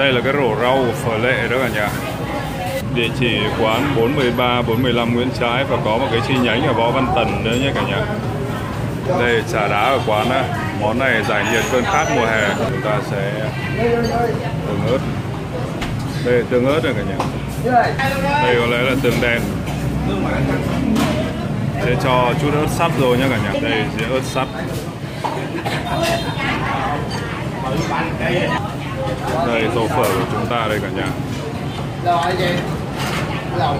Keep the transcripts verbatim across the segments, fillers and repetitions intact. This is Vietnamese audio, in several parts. Đây là cái rổ rau phở Lệ đó cả nhà. Địa chỉ quán bốn mươi ba bốn mươi lăm Nguyễn Trãi và có một cái chi nhánh ở Võ Văn Tần nữa nhé cả nhà. Đây chả đá ở quán á. Món này giải nhiệt cơn khát mùa hè. Chúng ta sẽ tương ớt. Đây là tương ớt rồi cả nhà. Đây có lẽ là tương đen. Sẽ cho chút ớt sắt rồi nhé cả nhà. Đây sẽ ớt sắt. Đây rổ phở của chúng ta đây cả nhà. Wow.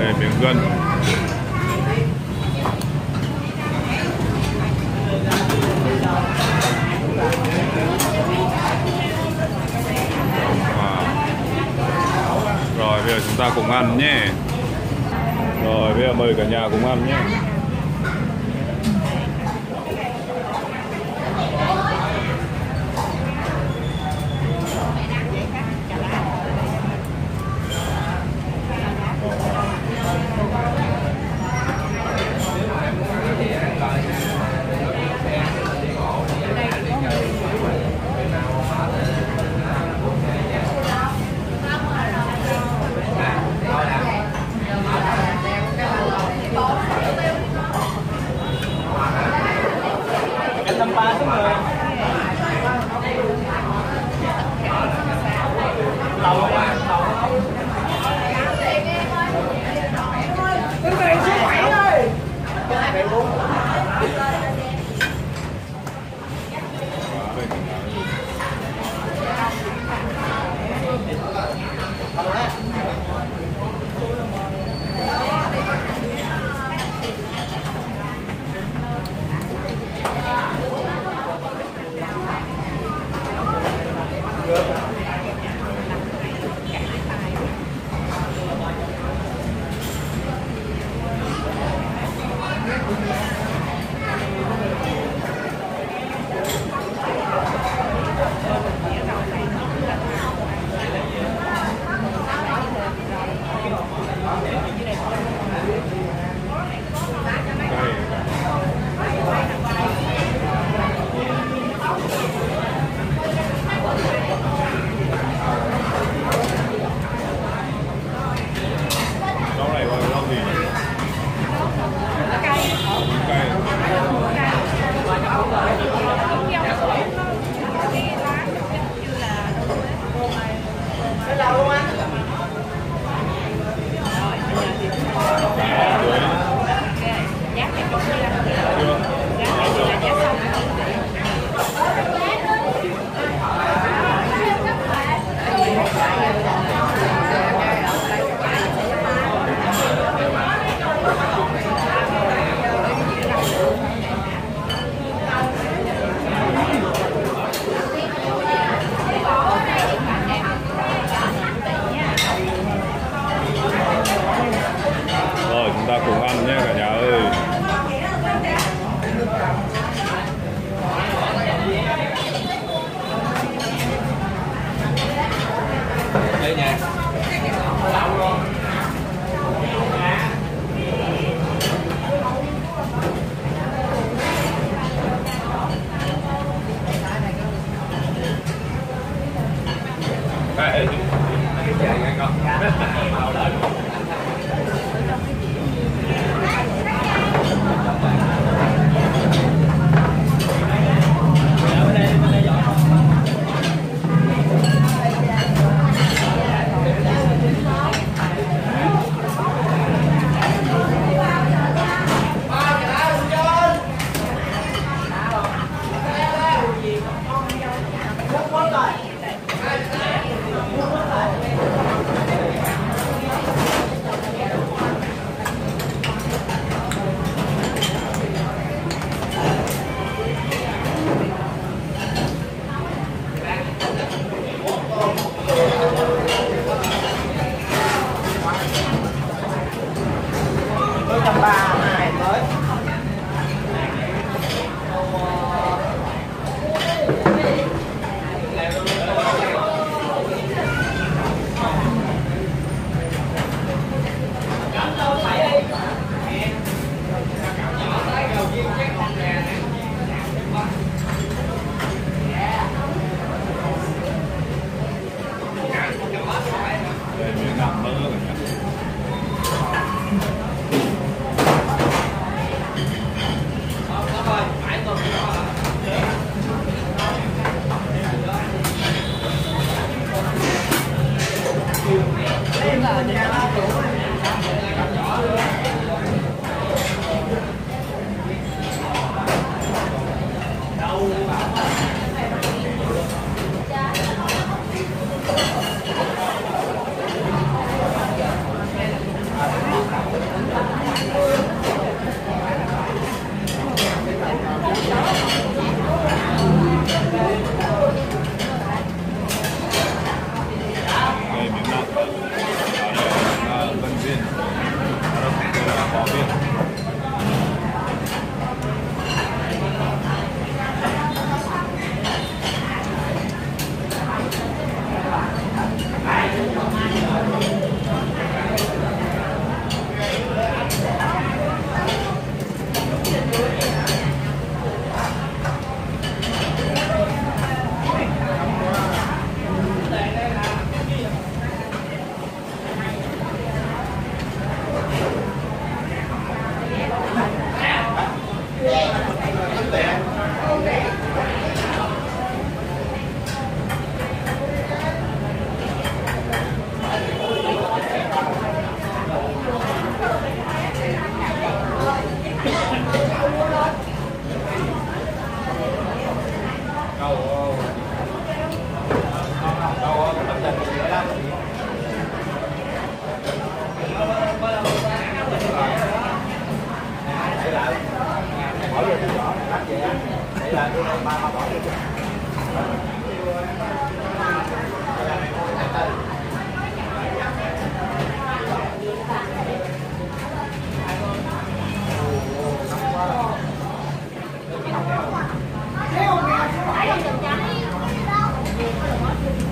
Đây miếng gân. Rồi bây giờ chúng ta cùng ăn nhé. Rồi bây giờ mời cả nhà cùng ăn nhé.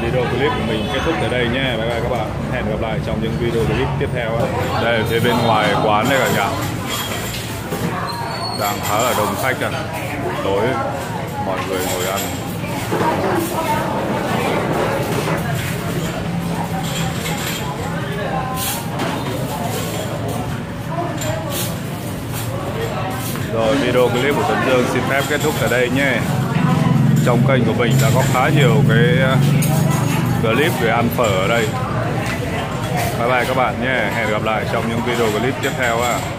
Video clip của mình kết thúc tại đây nha. Bye bye các bạn. Hẹn gặp lại trong những video clip tiếp theo. Đây là phía bên ngoài quán đây cả nhà. Đang khá là đông khách à. Buổi tối mọi người ngồi ăn. Rồi video clip của Tuấn Dương xin phép kết thúc tại đây nhé. Trong kênh của mình đã có khá nhiều cái clip về ăn phở ở đây. Bye bye các bạn nhé. Hẹn gặp lại trong những video clip tiếp theo ạ.